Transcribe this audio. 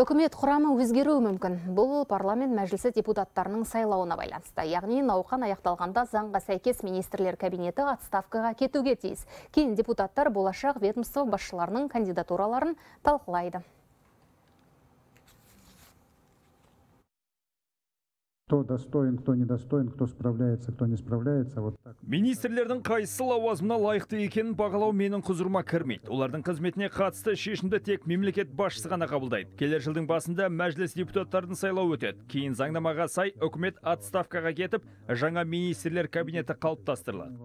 Үкімет құрамы өзгеруі мүмкін. Бұл парламент мәжілісі депутаттарының сайлауына байланысты. Яғни науқан аяқталғанда заңға сәйкес министрлер кабинеті отставкаға кетуге тиіс. Кейін депутаттар болашақ ведомство басшыларының кандидатураларын талқылайды. Кто достоин, кто недостоин, кто справляется, кто не справляется. Вот так. Министрлердің қайсы лауазымына лайықты екенін бағалау менің құзырыма кірмейді. Олардың қызметіне қатысты шешімді тек мемлекет басшысы ғана қабылдайды. Келер жылдың басында мәжіліс депутаттарының сайлауы өтеді. Кейін заңнамаға сай үкімет отставкаға кетіп, жаңа министрлер кабинеті қалыптастырылады.